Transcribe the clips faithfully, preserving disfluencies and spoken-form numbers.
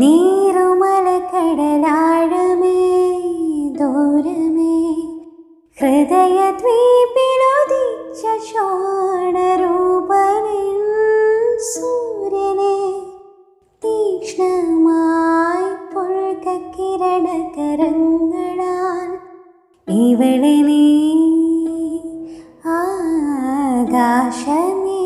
നീരുമലക്കടലാഴമേ ദൂരമേ ഹൃദയദ്വീപിലുദിച്ച ശോണരൂപനിൻ സൂര്യനെ തീക്ഷ്ണമായി പുൽക്കക്കിരണകരങ്ങളാൽ ഇവളെ നീ ആകാശമേ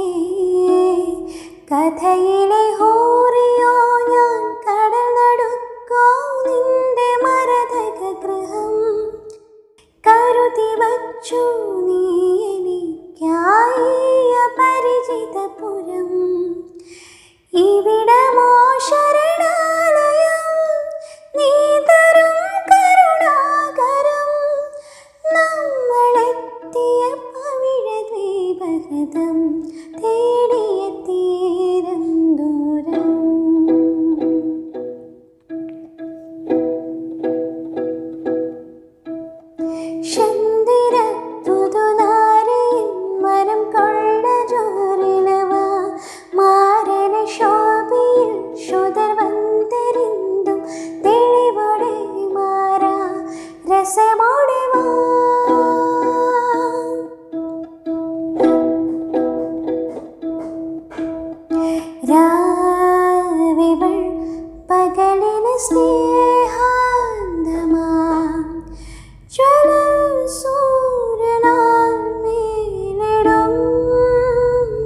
കഥയിലെ ഹോറിയോ ഞാൻ കടൽ നടുക്കോ നിന്റെ മരതക ഗൃഹം കരുതി വച്ചു നീ എനിക്കായി അപരിചിതപുരം ഇവിടമോ ശരണാലയം നീ തരും കരുണാകരം നമ്മളെത്തിയ പവിഴദ്വീപഹൃതം തേടിയ തീരം ദൂരം. ശന്തിരത്തുതുനാരയിൽ മരം കൊള്ള ജോറിലവ മാരണ ശോഭിയിൽ ശുതർ വന്തിരിന്തും തെളിവോടെ മാറാ രസമോടെ വാ രാവിവൾ പകലിന് സ്നേഹാന്തമാം ജ്വലം സൂര്യനാം മേലിടും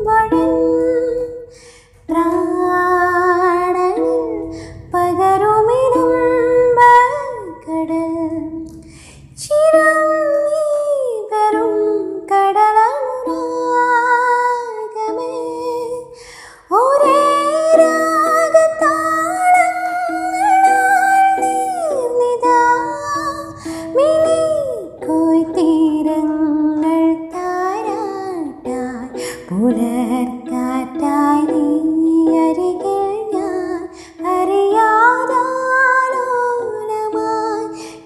വടൻ പ്രാണൻ പകരുമിടും കടൽ ചിരം നീ വരും കടലരാഗമേ ഒരേ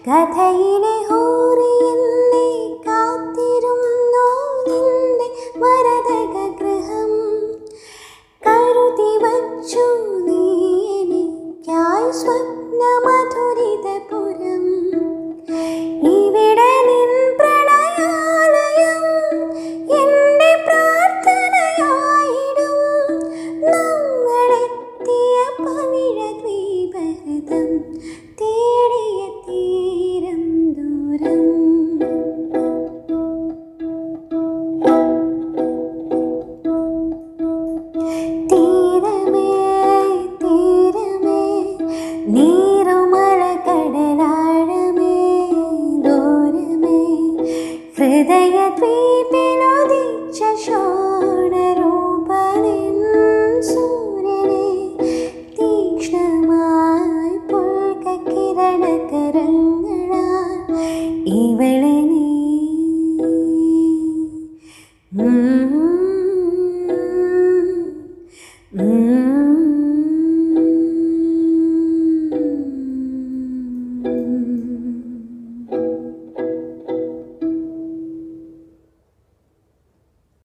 കഥയിലെ ഹൂറിയിൽ നീ കാത്തിരുന്നോ നിന്റെ മരതക ഗൃഹം കരുതി വച്ചു നീ എനിക്കായി സ്വപ്ന മധുരിതപുരം ഇവിടെ നിൻ പ്രണയാലയം എന്റെ പ്രാർത്ഥനയായിടും നമ്മളെത്തിയ പവിഴദ്വീപഹൃതം തേടിയ തീരം ദൂരം. തീരമേ തീരമേ നീരുമല കടലാഴമേ ദൂരമേ ഹൃദയദ്വീപിലുദിച്ച ശോണരൂപനിൻ സൂര്യനെ തീക്ഷ്ണമായി പുൽക്കക്കിരണകരങ്ങളാൽ ഇവളെ